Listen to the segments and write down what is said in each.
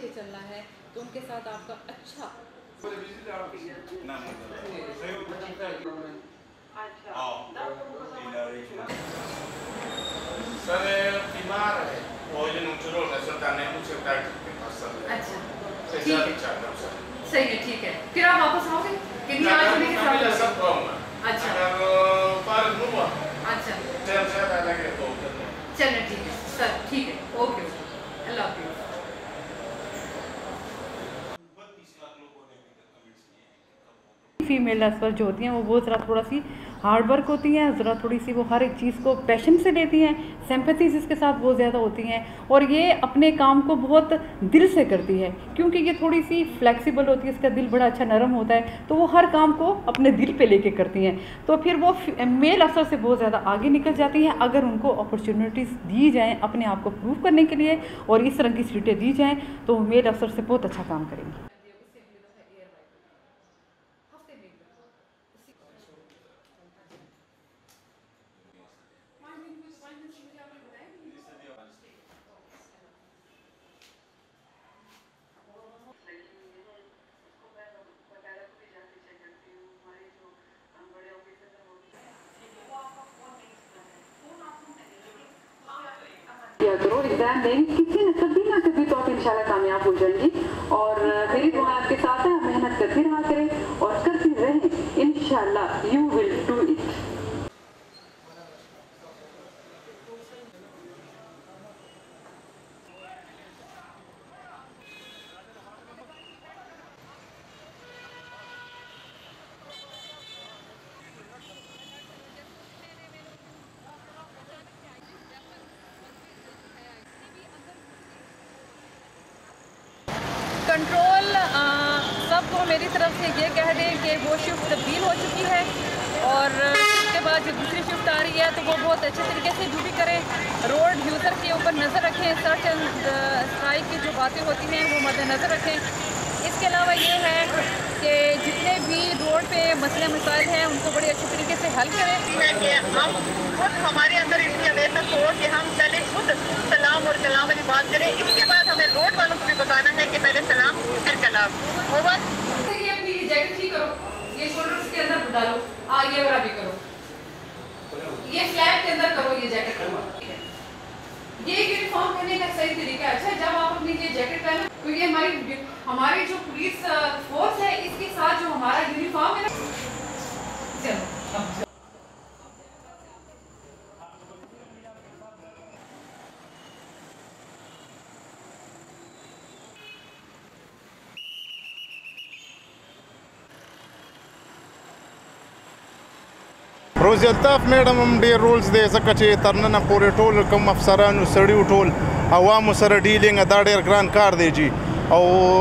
लेके चलना है तो उनके साथ आपका अच्छा सर बीमार है भोजन उचरो सकता नहीं पूछ सकता अच्छा सही है ठीक है फिर आप वापस आओगे कितनी आदमी के साथ सब अच्छा पर हुआ अच्छा जब से अलग है तो चलो ठीक है सर ठीक है okay I love you female expert जो होती हैं वो ज़रा थोड़ा सी हार्ड वर्क होती हैं, ज़रा थोड़ी सी वो हर एक चीज़ को पैशन से लेती हैं, सिंपैथीज़ इसके साथ बहुत ज़्यादा होती हैं और ये अपने काम को बहुत दिल से करती है क्योंकि ये थोड़ी सी फ्लेक्सिबल होती है, इसका दिल बड़ा अच्छा नरम होता है तो वो हर काम को अपने दिल पे लेके करती हैं। तो फिर वो मेल अफसर से बहुत ज़्यादा आगे निकल जाती हैं अगर उनको अपॉर्चुनिटीज़ दी जाएँ अपने आप को प्रूव करने के लिए और इस तरह की सीटें दी जाएँ तो वो मेल अफसर से बहुत अच्छा काम करेंगी। जरूर एग्जाम दें किसी न कभी ना कभी तो आप इंशाल्लाह कामयाब हो जाएंगे और मेरी दुआ आपके साथ है। मेहनत करती रहा करें और करती रहें इंशाल्लाह you will do it. Control सबको मेरी तरफ से ये कह दें कि वो शिफ्ट तब्दील हो चुकी है और उसके बाद जो दूसरी शिफ्ट आ रही है तो वो बहुत अच्छे तरीके से ड्यूटी करें, रोड यूज़र के ऊपर नज़र रखें, सर्च एंड स्ट्राइक की जो बातें होती हैं वो मद्देनज़र रखें। इसके अलावा ये है कि जितने भी रोड पे मसले मसाइल हैं उनको बड़े अच्छे तरीके से हल करें। हम खुद हमारे अंदर इसकी अवेयरनेस हो कि हम पहले खुद सलाम और कलाम वाली बात करें। इसके बाद हमें रोड वालों को भी बताना है कि पहले सलाम फिर कलाम। और बस ये अपनी जैकेट ठीक करो, ये शोल्डर्स के अंदर डालो, आगे वाला भी करो, ये फ्लैप के अंदर करो, ये जैकेट करो। ये यूनिफॉर्म पहनने का सही तरीका अच्छा है जब आप अपनी ये जैकेट पहनो क्योंकि हमारी जो पुलिस फोर्स है इसके साथ जो हमारा यूनिफॉर्म है चलो रोज़ अल्ताफ मैडम हम ډېر رولز دی ځکه چې تر ننه پورې ټول کم افسرانو سړیو ټول عوامو سره ډیلینګ دا ډېر ګران کار دی جی او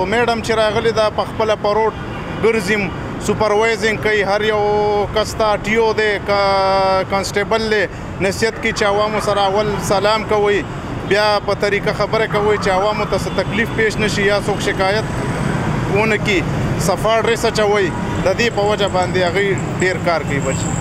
میډم چې راغلی دا په خپله پروت ګرځم سپروایزنګ کوي هر یو کس ته ټیو دی کانسټیبل دی نصیحت کوي چې عوامو سره اول سلام کوي بیا په طریقه خبره کوي چې عوامو ته څه تکلیف پیش نه شي یا څوک شکایت ونه کړي صفا ډریس اچوي د دې په وجه باندې هغوی ډېر کار کوي بچي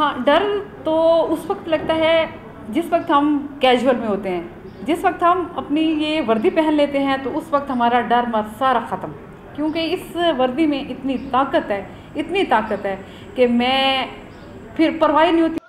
हाँ, डर तो उस वक्त लगता है जिस वक्त हम कैजुअल में होते हैं, जिस वक्त हम अपनी ये वर्दी पहन लेते हैं तो उस वक्त हमारा डर मत सारा ख़त्म, क्योंकि इस वर्दी में इतनी ताकत है कि मैं फिर परवाह नहीं होती।